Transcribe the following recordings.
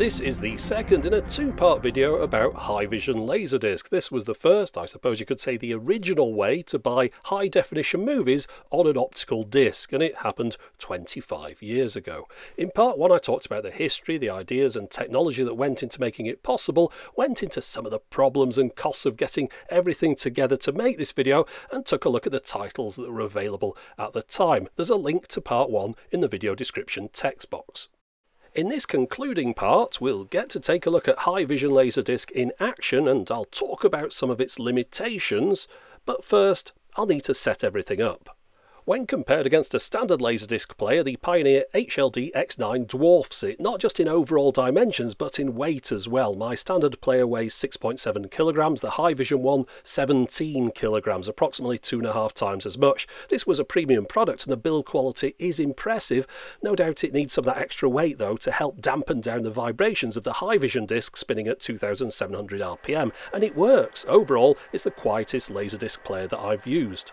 This is the second in a two-part video about Hi-Vision LaserDisc. This was the first, I suppose you could say, the original way to buy high-definition movies on an optical disc, and it happened 25 years ago. In part one, I talked about the history, the ideas and technology that went into making it possible, went into some of the problems and costs of getting everything together to make this video, and took a look at the titles that were available at the time. There's a link to part one in the video description text box. In this concluding part, we'll get to take a look at Hi-Vision LaserDisc in action, and I'll talk about some of its limitations, but first I'll need to set everything up. When compared against a standard LaserDisc player, the Pioneer HLD-X9 dwarfs it, not just in overall dimensions, but in weight as well. My standard player weighs 6.7 kilograms, the Hi-Vision one 17 kilograms, approximately 2.5 times as much. This was a premium product and the build quality is impressive. No doubt it needs some of that extra weight though to help dampen down the vibrations of the Hi-Vision disc spinning at 2700 RPM, and it works. Overall, it's the quietest LaserDisc player that I've used.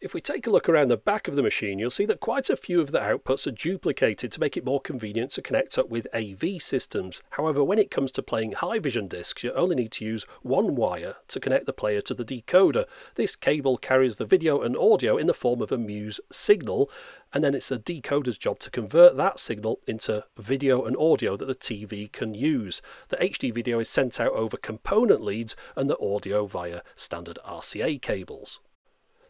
If we take a look around the back of the machine, you'll see that quite a few of the outputs are duplicated to make it more convenient to connect up with AV systems. However, when it comes to playing Hi-Vision discs, you only need to use one wire to connect the player to the decoder. This cable carries the video and audio in the form of a MUSE signal, and then it's the decoder's job to convert that signal into video and audio that the TV can use. The HD video is sent out over component leads and the audio via standard RCA cables.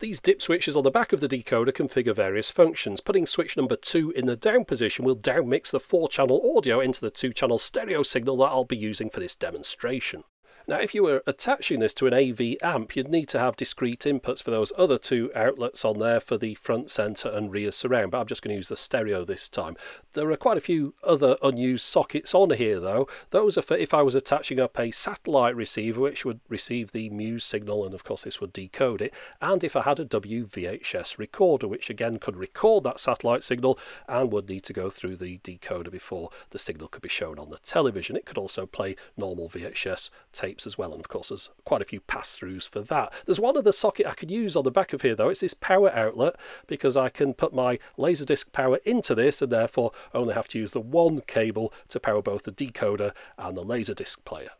These dip switches on the back of the decoder configure various functions. Putting switch number 2 in the down position will downmix the 4-channel audio into the 2-channel stereo signal that I'll be using for this demonstration. Now, if you were attaching this to an AV amp, you'd need to have discrete inputs for those other two outlets on there for the front, centre and rear surround, but I'm just going to use the stereo this time. There are quite a few other unused sockets on here though. Those are for if I was attaching up a satellite receiver, which would receive the MUSE signal, and of course this would decode it, and if I had a WVHS recorder, which again could record that satellite signal and would need to go through the decoder before the signal could be shown on the television. It could also play normal VHS tape as well, and of course there's quite a few pass-throughs for that. There's one other socket I could use on the back of here though, it's this power outlet, because I can put my LaserDisc power into this and therefore only have to use the one cable to power both the decoder and the LaserDisc player.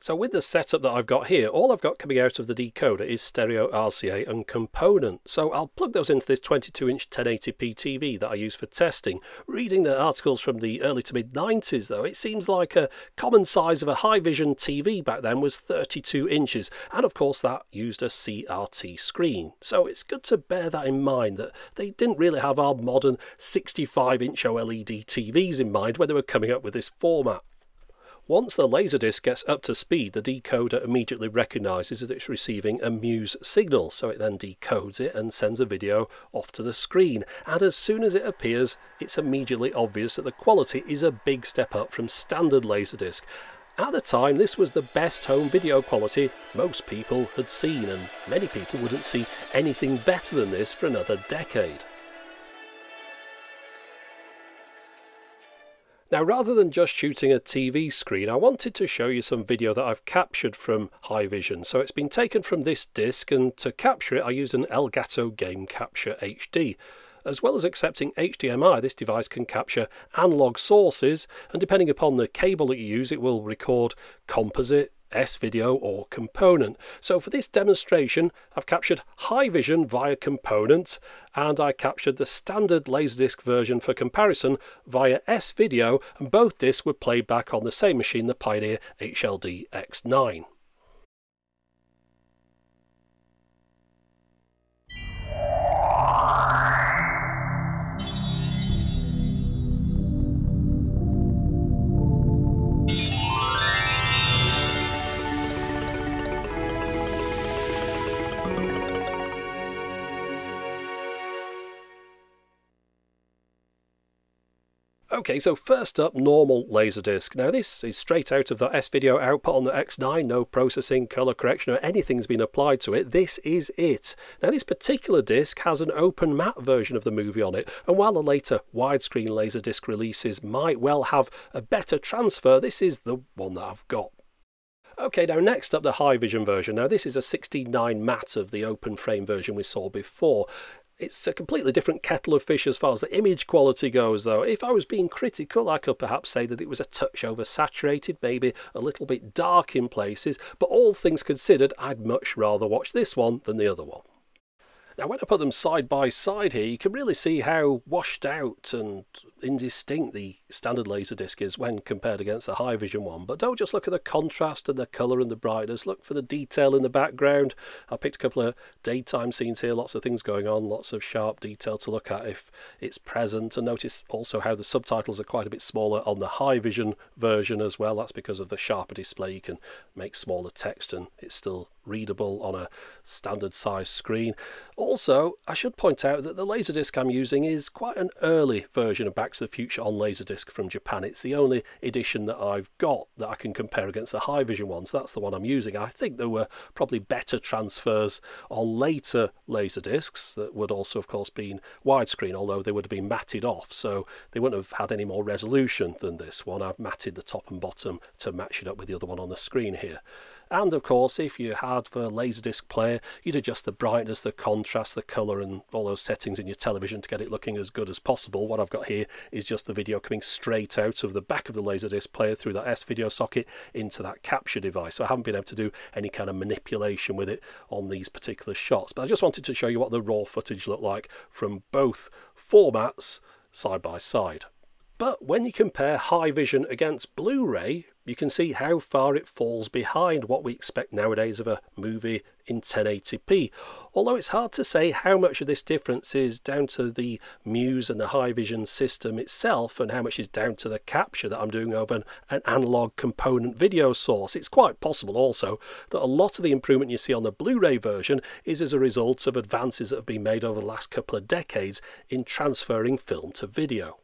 So with the setup that I've got here, all I've got coming out of the decoder is stereo, RCA and component. So I'll plug those into this 22-inch 1080p TV that I use for testing. Reading the articles from the early to mid 90s though, it seems like a common size of a Hi-Vision TV back then was 32 inches. And of course that used a CRT screen. So it's good to bear that in mind, that they didn't really have our modern 65-inch OLED TVs in mind when they were coming up with this format. Once the LaserDisc gets up to speed, the decoder immediately recognises that it's receiving a MUSE signal, so it then decodes it and sends a video off to the screen. And as soon as it appears, it's immediately obvious that the quality is a big step up from standard LaserDisc. At the time, this was the best home video quality most people had seen, and many people wouldn't see anything better than this for another decade. Now, rather than just shooting a TV screen, I wanted to show you some video that I've captured from Hi-Vision. So it's been taken from this disc, and to capture it I used an Elgato Game Capture HD. As well as accepting HDMI, this device can capture analog sources, and depending upon the cable that you use, it will record composite, S-video or component. So for this demonstration, I've captured Hi-Vision via component, and I captured the standard LaserDisc version for comparison via S-video, and both discs were played back on the same machine, the Pioneer HLD-X9. Okay, so first up, normal LaserDisc. Now this is straight out of the S-video output on the X9, no processing, colour correction or anything's been applied to it. This is it. Now this particular disc has an open matte version of the movie on it, and while the later widescreen LaserDisc releases might well have a better transfer, this is the one that I've got. Okay, now next up, the Hi-Vision version. Now this is a 16:9 matte of the open frame version we saw before. It's a completely different kettle of fish as far as the image quality goes, though. If I was being critical, I could perhaps say that it was a touch oversaturated, maybe a little bit dark in places, but all things considered, I'd much rather watch this one than the other one. Now, when I put them side by side here, you can really see how washed out and indistinct the standard LaserDisc is when compared against the Hi-Vision one. But don't just look at the contrast and the colour and the brightness. Look for the detail in the background. I picked a couple of daytime scenes here, lots of things going on, lots of sharp detail to look at if it's present. And notice also how the subtitles are quite a bit smaller on the Hi-Vision version as well. That's because of the sharper display. You can make smaller text and it's still readable on a standard size screen. Also, I should point out that the LaserDisc I'm using is quite an early version of Back to the Future on LaserDisc from Japan. It's the only edition that I've got that I can compare against the Hi-Vision one, so that's the one I'm using. I think there were probably better transfers on later LaserDiscs that would also, of course, been widescreen, although they would have been matted off, so they wouldn't have had any more resolution than this one. I've matted the top and bottom to match it up with the other one on the screen here. And, of course, if you had for a LaserDisc player, you'd adjust the brightness, the contrast, the colour and all those settings in your television to get it looking as good as possible. What I've got here is just the video coming straight out of the back of the LaserDisc player through that S-video socket into that capture device. So I haven't been able to do any kind of manipulation with it on these particular shots. But I just wanted to show you what the raw footage looked like from both formats side by side. But when you compare Hi-Vision against Blu-ray, you can see how far it falls behind what we expect nowadays of a movie in 1080p. Although it's hard to say how much of this difference is down to the Muse and the Hi-Vision system itself and how much is down to the capture that I'm doing over an analog component video source. It's quite possible also that a lot of the improvement you see on the Blu-ray version is as a result of advances that have been made over the last couple of decades in transferring film to video.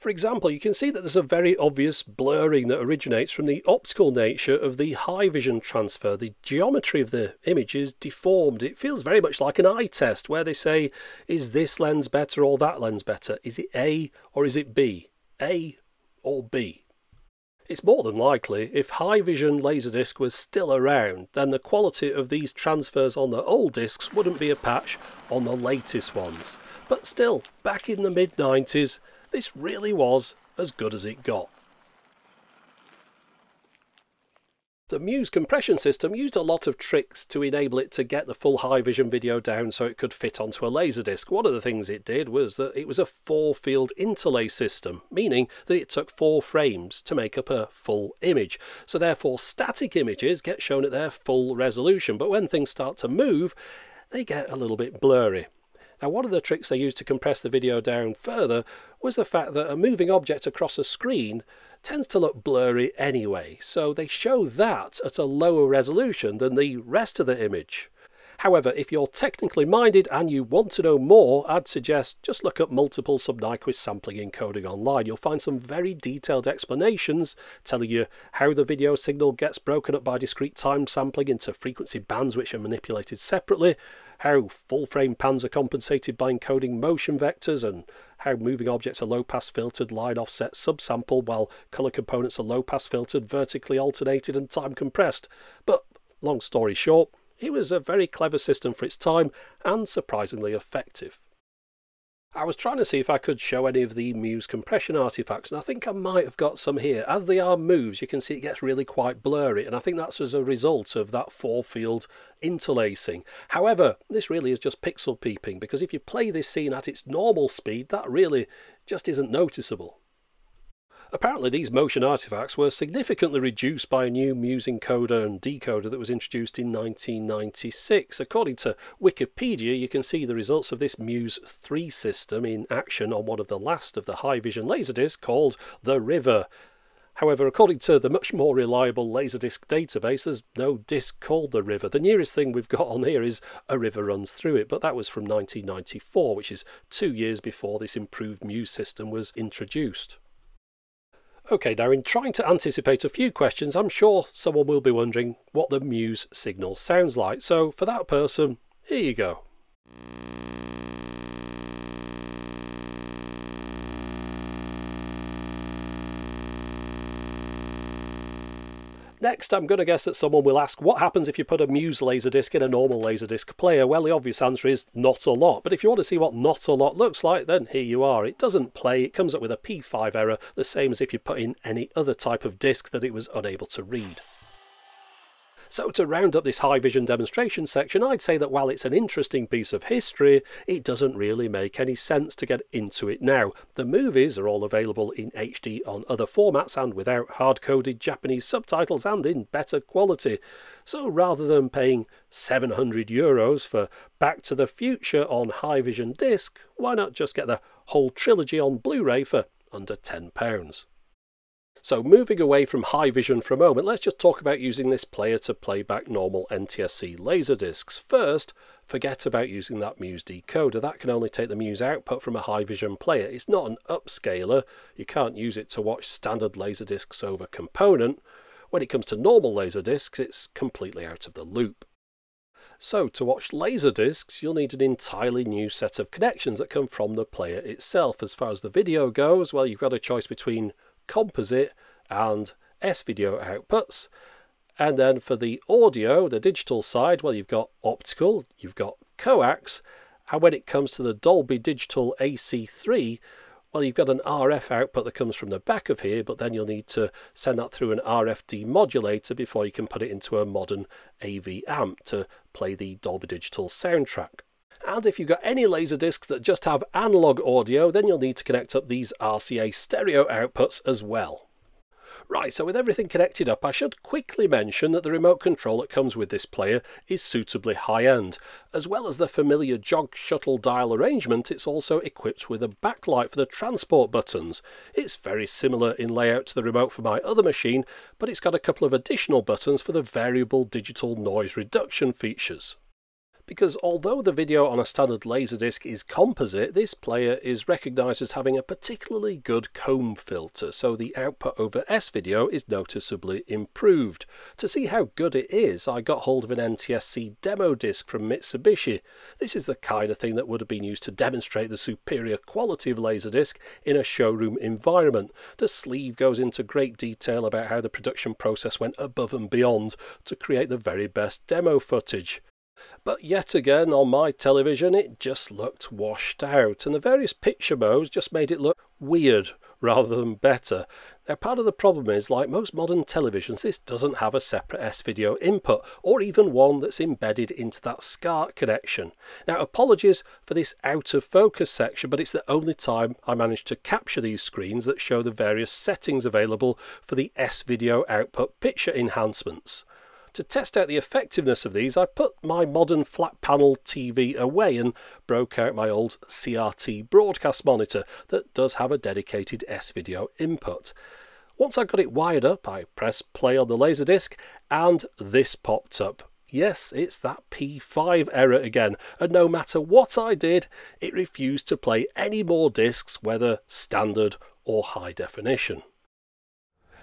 For example, you can see that there's a very obvious blurring that originates from the optical nature of the Hi-Vision transfer. The geometry of the image is deformed. It feels very much like an eye test where they say, is this lens better or that lens better? Is it A or is it B? A or B? It's more than likely, if Hi-Vision LaserDisc was still around, then the quality of these transfers on the old discs wouldn't be a patch on the latest ones. But still, back in the mid-90s, this really was as good as it got. The Muse compression system used a lot of tricks to enable it to get the full Hi-Vision video down so it could fit onto a LaserDisc. One of the things it did was that it was a four-field interlay system, meaning that it took four frames to make up a full image. So therefore, static images get shown at their full resolution, but when things start to move, they get a little bit blurry. Now, one of the tricks they used to compress the video down further was the fact that a moving object across a screen tends to look blurry anyway, so they show that at a lower resolution than the rest of the image. However, if you're technically minded and you want to know more, I'd suggest just look up multiple sub-Nyquist sampling encoding online. You'll find some very detailed explanations telling you how the video signal gets broken up by discrete time sampling into frequency bands which are manipulated separately, how full-frame pans are compensated by encoding motion vectors, and how moving objects are low-pass filtered, line-offset, subsampled, while colour components are low-pass filtered, vertically alternated and time-compressed. But, long story short, it was a very clever system for its time and surprisingly effective. I was trying to see if I could show any of the Muse compression artifacts, and I think I might have got some here. As the arm moves, you can see it gets really quite blurry, and I think that's as a result of that four-field interlacing. However, this really is just pixel peeping, because if you play this scene at its normal speed, that really just isn't noticeable. Apparently these motion artifacts were significantly reduced by a new Muse encoder and decoder that was introduced in 1996. According to Wikipedia, you can see the results of this Muse 3 system in action on one of the last of the Hi-Vision LaserDisc called The River. However, according to the much more reliable LaserDisc database, there's no disc called The River. The nearest thing we've got on here is A River Runs Through It, but that was from 1994, which is 2 years before this improved Muse system was introduced. Okay, now in trying to anticipate a few questions, I'm sure someone will be wondering what the Muse signal sounds like. So for that person, here you go. Next, I'm going to guess that someone will ask, what happens if you put a Muse LaserDisc in a normal LaserDisc player? Well, the obvious answer is not a lot. But if you want to see what not a lot looks like, then here you are. It doesn't play, it comes up with a P5 error, the same as if you put in any other type of disc that it was unable to read. So to round up this Hi-Vision demonstration section, I'd say that while it's an interesting piece of history, it doesn't really make any sense to get into it now. The movies are all available in HD on other formats and without hard-coded Japanese subtitles and in better quality. So rather than paying €700 for Back to the Future on Hi-Vision disc, why not just get the whole trilogy on Blu-ray for under £10? So moving away from Hi-Vision for a moment, let's just talk about using this player to play back normal NTSC LaserDiscs. First, forget about using that Muse decoder. That can only take the Muse output from a Hi-Vision player. It's not an upscaler. You can't use it to watch standard LaserDiscs over component. When it comes to normal LaserDiscs, it's completely out of the loop. So to watch LaserDiscs, you'll need an entirely new set of connections that come from the player itself. As far as the video goes, well, you've got a choice between composite and S-video outputs, and then for the audio, the digital side, well, you've got optical, you've got coax, and when it comes to the Dolby Digital AC3, well, you've got an RF output that comes from the back of here, but then you'll need to send that through an RF demodulator before you can put it into a modern AV amp to play the Dolby Digital soundtrack. And if you've got any LaserDiscs that just have analog audio, then you'll need to connect up these RCA stereo outputs as well. Right, so with everything connected up, I should quickly mention that the remote control that comes with this player is suitably high-end. As well as the familiar jog shuttle dial arrangement, it's also equipped with a backlight for the transport buttons. It's very similar in layout to the remote for my other machine, but it's got a couple of additional buttons for the variable digital noise reduction features. Because although the video on a standard LaserDisc is composite, this player is recognised as having a particularly good comb filter, so the output over S-video is noticeably improved. To see how good it is, I got hold of an NTSC demo disc from Mitsubishi. This is the kind of thing that would have been used to demonstrate the superior quality of LaserDisc in a showroom environment. The sleeve goes into great detail about how the production process went above and beyond to create the very best demo footage. But yet again, on my television, it just looked washed out, and the various picture modes just made it look weird rather than better. Now, part of the problem is, like most modern televisions, this doesn't have a separate S-video input, or even one that's embedded into that SCART connection. Now, apologies for this out-of-focus section, but it's the only time I managed to capture these screens that show the various settings available for the S-video output picture enhancements. To test out the effectiveness of these, I put my modern flat panel TV away and broke out my old CRT broadcast monitor that does have a dedicated S-video input. Once I got it wired up, I pressed play on the LaserDisc and this popped up. Yes, it's that P5 error again, and no matter what I did, it refused to play any more discs, whether standard or high definition.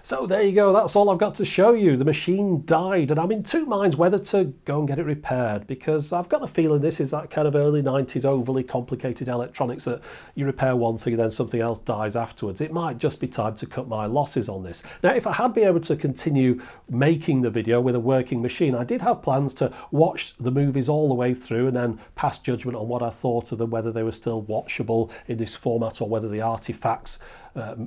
So there you go, that's all I've got to show you. The machine died, and I'm in two minds whether to go and get it repaired, because I've got the feeling this is that kind of early 90s overly complicated electronics that you repair one thing and then something else dies afterwards. It might just be time to cut my losses on this. Now, if I had been able to continue making the video with a working machine, I did have plans to watch the movies all the way through and then pass judgment on what I thought of them, whether they were still watchable in this format or whether the artifacts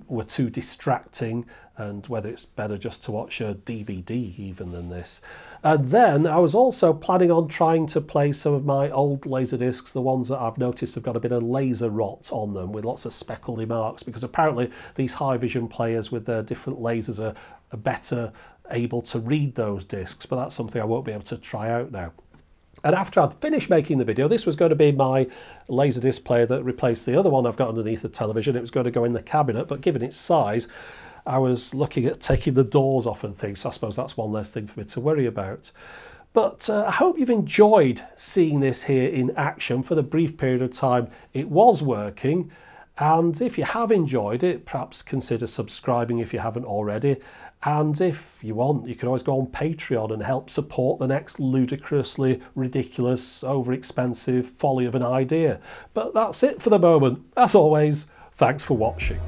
were too distracting, and whether it's better just to watch a DVD even than this. And then I was also planning on trying to play some of my old LaserDiscs, the ones that I've noticed have got a bit of laser rot on them with lots of speckledy marks, because apparently these Hi-Vision players with their different lasers are better able to read those discs, but that's something I won't be able to try out now. And after I'd finished making the video, this was going to be my LaserDisc player that replaced the other one I've got underneath the television. It was going to go in the cabinet, but given its size, I was looking at taking the doors off and things, so I suppose that's one less thing for me to worry about. But I hope you've enjoyed seeing this here in action. For the brief period of time it was working, and if you have enjoyed it, perhaps consider subscribing if you haven't already. And if you want, you can always go on Patreon and help support the next ludicrously ridiculous, overexpensive folly of an idea. But that's it for the moment. As always, thanks for watching.